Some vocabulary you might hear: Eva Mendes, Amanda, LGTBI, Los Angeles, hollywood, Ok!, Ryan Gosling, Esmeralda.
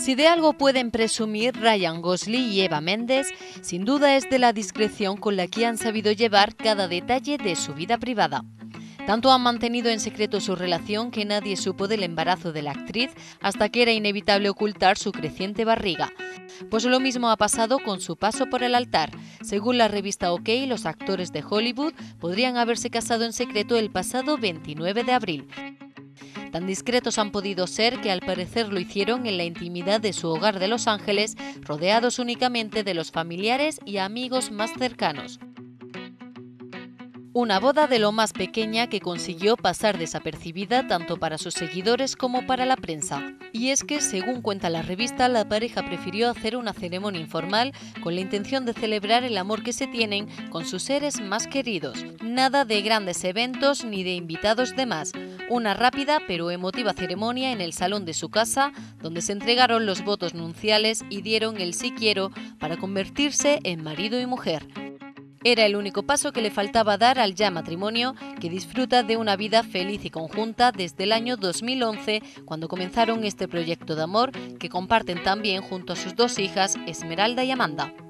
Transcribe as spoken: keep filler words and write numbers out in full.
Si de algo pueden presumir Ryan Gosling y Eva Mendes, sin duda es de la discreción con la que han sabido llevar cada detalle de su vida privada. Tanto han mantenido en secreto su relación que nadie supo del embarazo de la actriz hasta que era inevitable ocultar su creciente barriga. Pues lo mismo ha pasado con su paso por el altar. Según la revista Ok!, los actores de Hollywood podrían haberse casado en secreto el pasado veintinueve de abril. Tan discretos han podido ser que al parecer lo hicieron en la intimidad de su hogar de Los Ángeles, rodeados únicamente de los familiares y amigos más cercanos. Una boda de lo más pequeña que consiguió pasar desapercibida tanto para sus seguidores como para la prensa. Y es que, según cuenta la revista, la pareja prefirió hacer una ceremonia informal con la intención de celebrar el amor que se tienen con sus seres más queridos. Nada de grandes eventos ni de invitados de más. Una rápida pero emotiva ceremonia en el salón de su casa, donde se entregaron los votos nunciales y dieron el sí quiero para convertirse en marido y mujer. Era el único paso que le faltaba dar al ya matrimonio, que disfruta de una vida feliz y conjunta desde el año dos mil once, cuando comenzaron este proyecto de amor que comparten también junto a sus dos hijas, Esmeralda y Amanda.